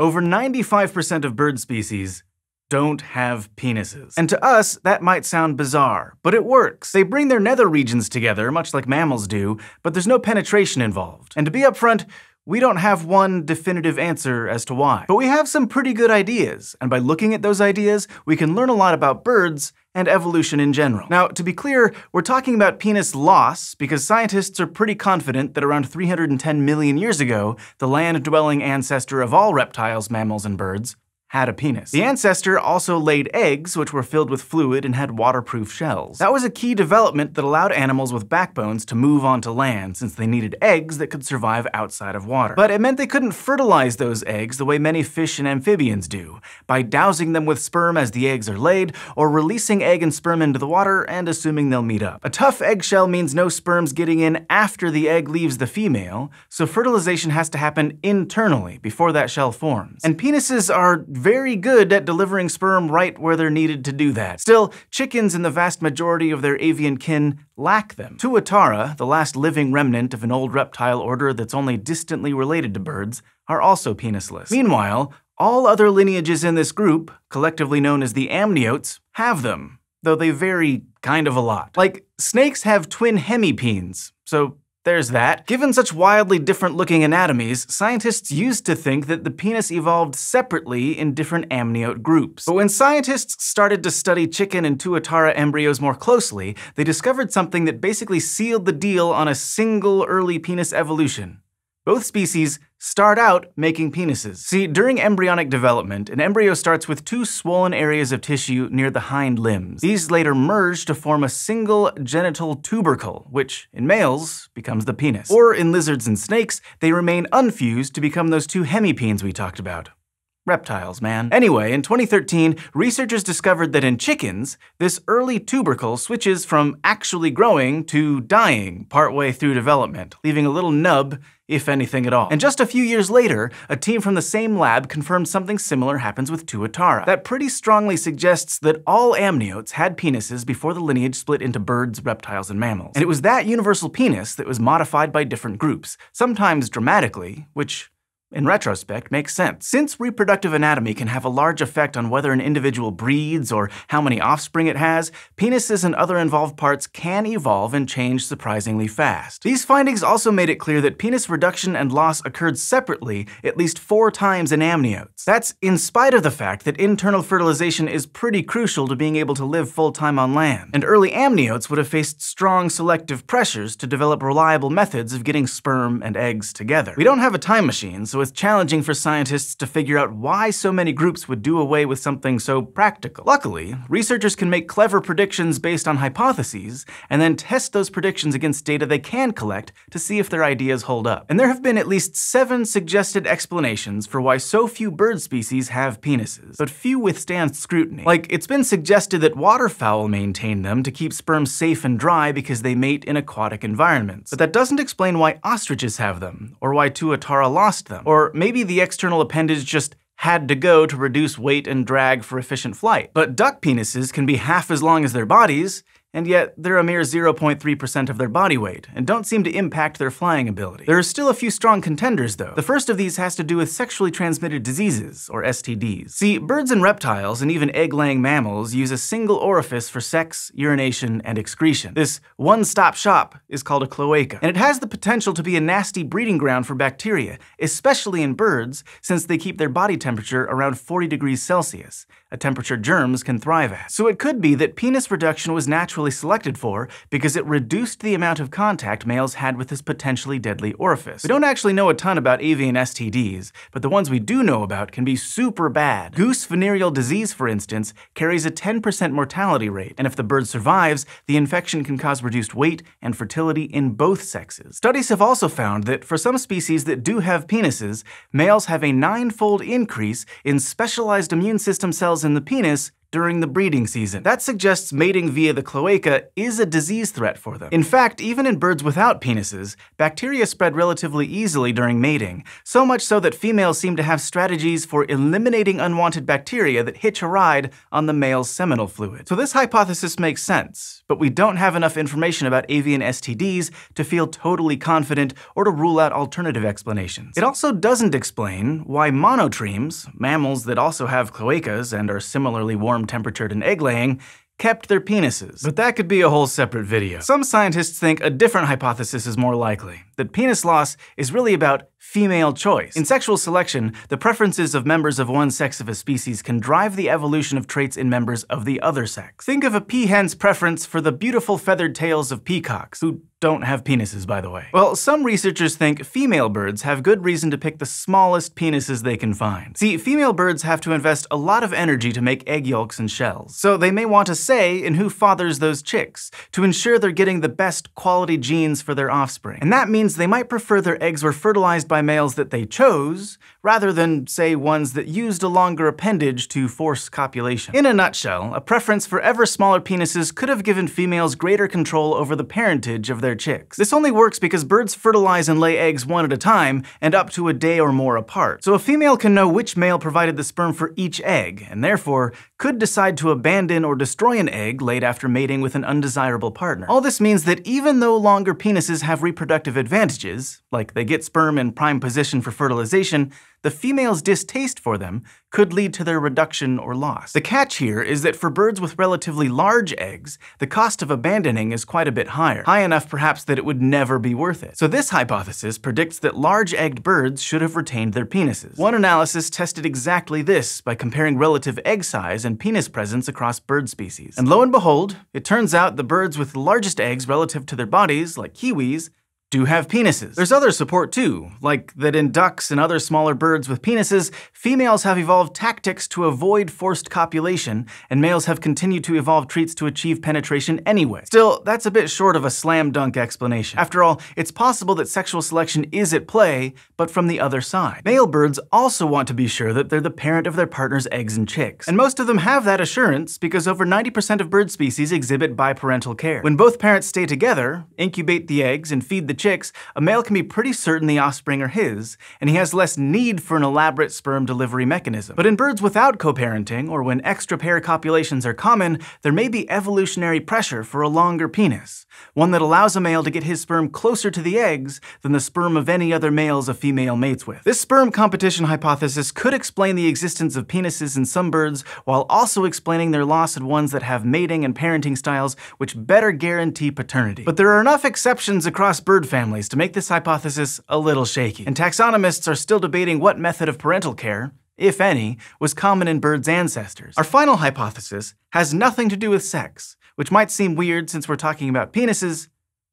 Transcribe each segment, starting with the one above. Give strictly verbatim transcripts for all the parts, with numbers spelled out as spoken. Over ninety-five percent of bird species don't have penises. And to us, that might sound bizarre, but it works. They bring their nether regions together, much like mammals do, but there's no penetration involved. And to be upfront, we don't have one definitive answer as to why. But we have some pretty good ideas, and by looking at those ideas, we can learn a lot about birds and evolution in general. Now, to be clear, we're talking about penis loss because scientists are pretty confident that around three hundred ten million years ago, the land-dwelling ancestor of all reptiles, mammals, and birds had a penis. The ancestor also laid eggs, which were filled with fluid and had waterproof shells. That was a key development that allowed animals with backbones to move onto land, since they needed eggs that could survive outside of water. But it meant they couldn't fertilize those eggs the way many fish and amphibians do, by dousing them with sperm as the eggs are laid, or releasing egg and sperm into the water and assuming they'll meet up. A tough eggshell means no sperm's getting in after the egg leaves the female, so fertilization has to happen internally, before that shell forms. And penises are very good at delivering sperm right where they're needed to do that. Still, chickens and the vast majority of their avian kin lack them. Tuatara, the last living remnant of an old reptile order that's only distantly related to birds, are also penisless. Meanwhile, all other lineages in this group, collectively known as the amniotes, have them, though they vary kind of a lot. Like, snakes have twin hemipenes, so there's that. Given such wildly different-looking anatomies, scientists used to think that the penis evolved separately in different amniote groups. But when scientists started to study chicken and tuatara embryos more closely, they discovered something that basically sealed the deal on a single early penis evolution. Both species start out making penises. See, during embryonic development, an embryo starts with two swollen areas of tissue near the hind limbs. These later merge to form a single genital tubercle, which, in males, becomes the penis. Or in lizards and snakes, they remain unfused to become those two hemipenes we talked about. Reptiles, man. Anyway, in twenty thirteen, researchers discovered that in chickens, this early tubercle switches from actually growing to dying partway through development, leaving a little nub, if anything at all. And just a few years later, a team from the same lab confirmed something similar happens with tuatara. That pretty strongly suggests that all amniotes had penises before the lineage split into birds, reptiles, and mammals. And it was that universal penis that was modified by different groups, sometimes dramatically, which in retrospect makes sense. Since reproductive anatomy can have a large effect on whether an individual breeds or how many offspring it has, penises and other involved parts can evolve and change surprisingly fast. These findings also made it clear that penis reduction and loss occurred separately at least four times in amniotes. That's in spite of the fact that internal fertilization is pretty crucial to being able to live full-time on land. And early amniotes would have faced strong selective pressures to develop reliable methods of getting sperm and eggs together. We don't have a time machine, so So it's challenging for scientists to figure out why so many groups would do away with something so practical. Luckily, researchers can make clever predictions based on hypotheses, and then test those predictions against data they can collect to see if their ideas hold up. And there have been at least seven suggested explanations for why so few bird species have penises, but few withstand scrutiny. Like, it's been suggested that waterfowl maintain them to keep sperm safe and dry because they mate in aquatic environments. But that doesn't explain why ostriches have them, or why tuatara lost them. Or maybe the external appendage just had to go to reduce weight and drag for efficient flight. But duck penises can be half as long as their bodies, and yet they're a mere zero point three percent of their body weight, and don't seem to impact their flying ability. There are still a few strong contenders, though. The first of these has to do with sexually transmitted diseases, or S T Ds. See, birds and reptiles, and even egg-laying mammals, use a single orifice for sex, urination, and excretion. This one-stop shop is called a cloaca, and it has the potential to be a nasty breeding ground for bacteria, especially in birds, since they keep their body temperature around forty degrees Celsius, a temperature germs can thrive at. So it could be that penis reduction was natural selected for because it reduced the amount of contact males had with this potentially deadly orifice. We don't actually know a ton about avian S T Ds, but the ones we do know about can be super bad. Goose venereal disease, for instance, carries a ten percent mortality rate, and if the bird survives, the infection can cause reduced weight and fertility in both sexes. Studies have also found that for some species that do have penises, males have a nine-fold increase in specialized immune system cells in the penis during the breeding season. That suggests mating via the cloaca is a disease threat for them. In fact, even in birds without penises, bacteria spread relatively easily during mating, so much so that females seem to have strategies for eliminating unwanted bacteria that hitch a ride on the male's seminal fluid. So this hypothesis makes sense, but we don't have enough information about avian S T Ds to feel totally confident or to rule out alternative explanations. It also doesn't explain why monotremes, mammals that also have cloacas and are similarly warm-temperatured and egg-laying, kept their penises. But that could be a whole separate video. Some scientists think a different hypothesis is more likely, that penis loss is really about female choice. In sexual selection, the preferences of members of one sex of a species can drive the evolution of traits in members of the other sex. Think of a peahen's preference for the beautiful feathered tails of peacocks, who don't have penises, by the way. Well, some researchers think female birds have good reason to pick the smallest penises they can find. See, female birds have to invest a lot of energy to make egg yolks and shells, so they may want a say in who fathers those chicks, to ensure they're getting the best quality genes for their offspring. And that means they might prefer their eggs were fertilized by males that they chose, rather than, say, ones that used a longer appendage to force copulation. In a nutshell, a preference for ever smaller penises could have given females greater control over the parentage of their chicks. This only works because birds fertilize and lay eggs one at a time, and up to a day or more apart. So a female can know which male provided the sperm for each egg, and therefore could decide to abandon or destroy an egg laid after mating with an undesirable partner. All this means that even though longer penises have reproductive advantages, like they get sperm in prime position for fertilization, the female's distaste for them could lead to their reduction or loss. The catch here is that for birds with relatively large eggs, the cost of abandoning is quite a bit higher, high enough perhaps that it would never be worth it. So this hypothesis predicts that large-egged birds should have retained their penises. One analysis tested exactly this by comparing relative egg size and penis presence across bird species. And lo and behold, it turns out the birds with the largest eggs relative to their bodies, like kiwis, do have penises. There's other support too, like that in ducks and other smaller birds with penises, females have evolved tactics to avoid forced copulation, and males have continued to evolve traits to achieve penetration anyway. Still, that's a bit short of a slam dunk explanation. After all, it's possible that sexual selection is at play, but from the other side. Male birds also want to be sure that they're the parent of their partner's eggs and chicks, and most of them have that assurance because over ninety percent of bird species exhibit biparental care. When both parents stay together, incubate the eggs, and feed the chicks, a male can be pretty certain the offspring are his, and he has less need for an elaborate sperm delivery mechanism. But in birds without co-parenting, or when extra pair copulations are common, there may be evolutionary pressure for a longer penis, one that allows a male to get his sperm closer to the eggs than the sperm of any other males a female mates with. This sperm competition hypothesis could explain the existence of penises in some birds, while also explaining their loss in ones that have mating and parenting styles which better guarantee paternity. But there are enough exceptions across bird families to make this hypothesis a little shaky, and taxonomists are still debating what method of parental care, if any, was common in birds' ancestors. Our final hypothesis has nothing to do with sex, which might seem weird since we're talking about penises,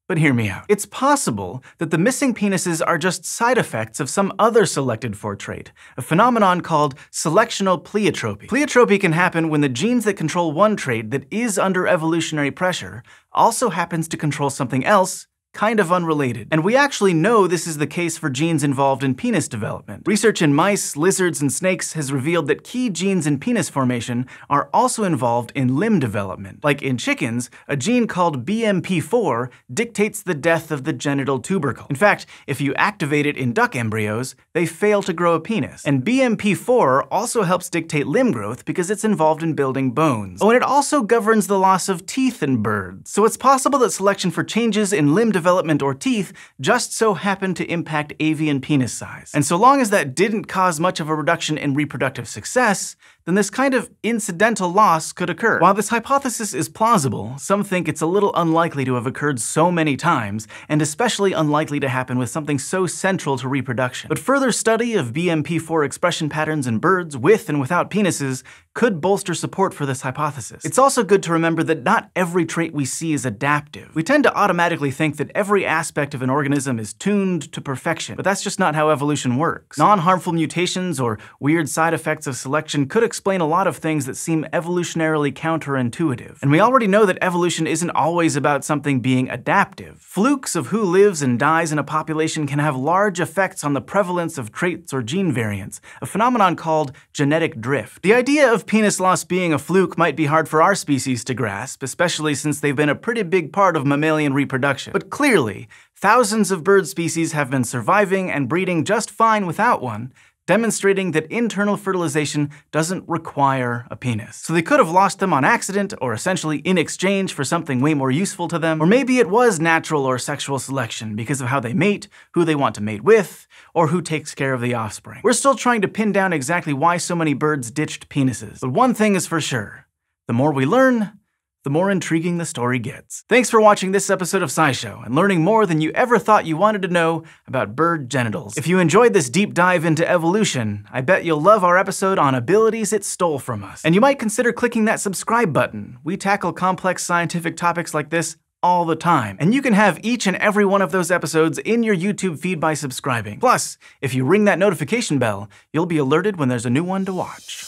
but hear me out. It's possible that the missing penises are just side effects of some other selected for trait, a phenomenon called selectional pleiotropy. Pleiotropy can happen when the genes that control one trait that is under evolutionary pressure also happens to control something else kind of unrelated. And we actually know this is the case for genes involved in penis development. Research in mice, lizards, and snakes has revealed that key genes in penis formation are also involved in limb development. Like in chickens, a gene called B M P four dictates the death of the genital tubercle. In fact, if you activate it in duck embryos, they fail to grow a penis. And B M P four also helps dictate limb growth because it's involved in building bones. Oh, and it also governs the loss of teeth in birds. So it's possible that selection for changes in limb development development or teeth just so happened to impact avian penis size. And so long as that didn't cause much of a reduction in reproductive success, then this kind of incidental loss could occur. While this hypothesis is plausible, some think it's a little unlikely to have occurred so many times, and especially unlikely to happen with something so central to reproduction. But further study of B M P four expression patterns in birds with and without penises could bolster support for this hypothesis. It's also good to remember that not every trait we see is adaptive. We tend to automatically think that every aspect of an organism is tuned to perfection, but that's just not how evolution works. Non-harmful mutations or weird side effects of selection could explain explain a lot of things that seem evolutionarily counterintuitive. And we already know that evolution isn't always about something being adaptive. Flukes of who lives and dies in a population can have large effects on the prevalence of traits or gene variants, a phenomenon called genetic drift. The idea of penis loss being a fluke might be hard for our species to grasp, especially since they've been a pretty big part of mammalian reproduction. But clearly, thousands of bird species have been surviving and breeding just fine without one, demonstrating that internal fertilization doesn't require a penis. So they could have lost them on accident, or essentially in exchange for something way more useful to them. Or maybe it was natural or sexual selection because of how they mate, who they want to mate with, or who takes care of the offspring. We're still trying to pin down exactly why so many birds ditched penises. But one thing is for sure, the more we learn, the more intriguing the story gets. Thanks for watching this episode of SciShow and learning more than you ever thought you wanted to know about bird genitals. If you enjoyed this deep dive into evolution, I bet you'll love our episode on abilities it stole from us. And you might consider clicking that subscribe button. We tackle complex scientific topics like this all the time, and you can have each and every one of those episodes in your YouTube feed by subscribing. Plus, if you ring that notification bell, you'll be alerted when there's a new one to watch.